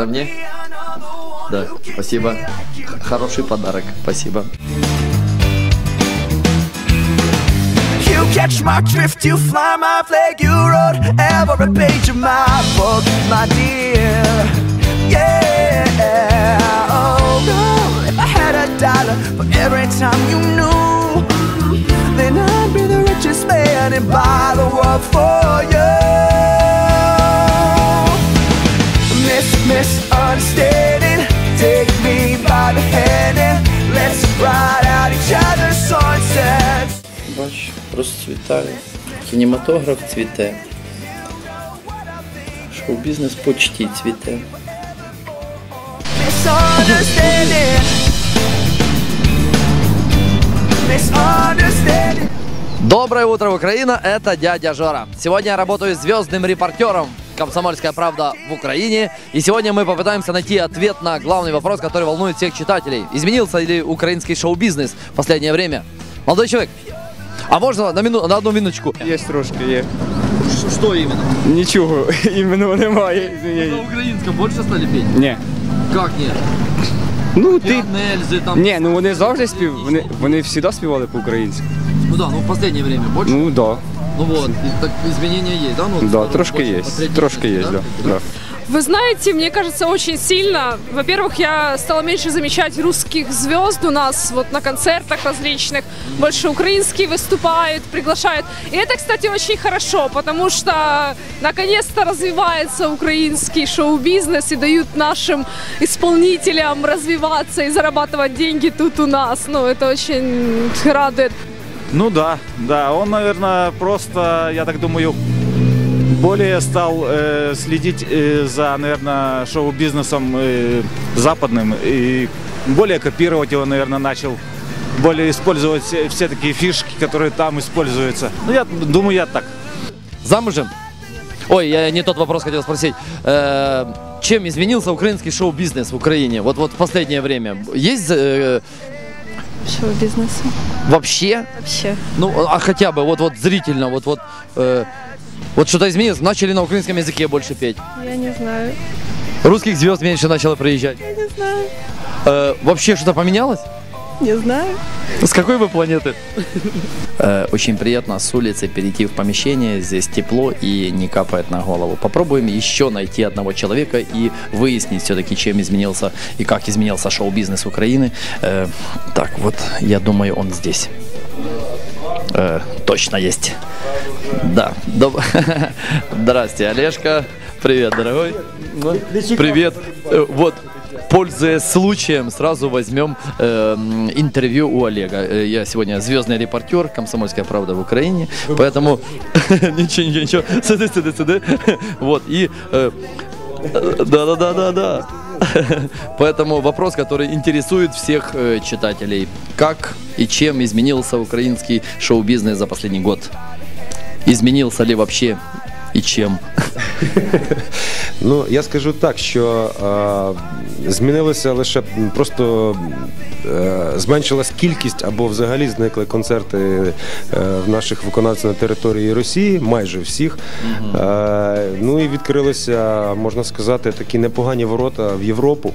Это мне? Да, спасибо. Хороший подарок, спасибо. Catch my drift, you fly my flag, you wrote every page of my book, my dear. Yeah, oh no, if I had $1 for every time you knew, then I'd be the richest man and buy the world for you. Misunderstanding, take me by the hand and let's ride out each other's sunsets. Бач, розцвітає. Кінематограф цвіте. Шоу-бізнес почти цвіте. Доброе утро, Украина! Это дядя Жора. Сегодня я работаю звездным репортером «Комсомольская правда в Украине». И сегодня мы попытаемся найти ответ на главный вопрос, который волнует всех читателей. Изменился ли украинский шоу-бизнес в последнее время? Молодой человек, а можно на одну минуточку? Есть трошки, есть. Что именно? Ничего, именно немає. На украинском больше стали петь? Не. Как нет? Ну ты... Нельзя, там... Не, ну они завжди співали, они всегда співали по-украински. Ну да, ну в последнее время больше? Ну да. Ну вот, так изменения есть, да? Ну, да, трошки есть, да. Да. Вы знаете, мне кажется, очень сильно. Во-первых, я стала меньше замечать русских звезд у нас вот на концертах различных. Больше украинские выступают, приглашают. И это, кстати, очень хорошо, потому что наконец-то развивается украинский шоу-бизнес и дают нашим исполнителям развиваться и зарабатывать деньги тут у нас. Ну, это очень радует. Ну да, он, наверное, просто, я так думаю, более стал следить за, наверное, шоу-бизнесом западным и более копировать его, наверное, начал, более использовать все такие фишки, которые там используются. Ну, я думаю, я так. Замужем? Ой, я не тот вопрос хотел спросить. Чем изменился украинский шоу-бизнес в Украине? Вот в последнее время. Есть... шоу-бизнеса? Вообще? Вообще. Ну, а хотя бы, вот зрительно, вот что-то изменилось? Начали на украинском языке больше петь? Я не знаю. Русских звезд меньше начало приезжать? Я не знаю. Вообще что-то поменялось? Не знаю. С какой вы планеты? Очень приятно с улицы перейти в помещение. Здесь тепло и не капает на голову. Попробуем еще найти одного человека и выяснить все-таки, чем изменился и как изменился шоу-бизнес Украины. Так, вот, я думаю, он здесь. Точно есть. Да. Здрасте, Олежка. Привет, дорогой. Привет. Вот, пользуясь случаем, сразу возьмем интервью у Олега. Я сегодня звездный репортер, «Комсомольская правда» в Украине, поэтому... Ничего. Сиди. Вот, и... Да. Поэтому вопрос, который интересует всех читателей. Как и чем изменился украинский шоу-бизнес за последний год? Изменился ли вообще и чем? Ну, я скажу так, що змінилося лише просто зменшилась кількість або взагалі зникли концерти наших виконавців на території Росії, майже всіх. Ну і відкрилися, можна сказати, такі непогані ворота в Європу.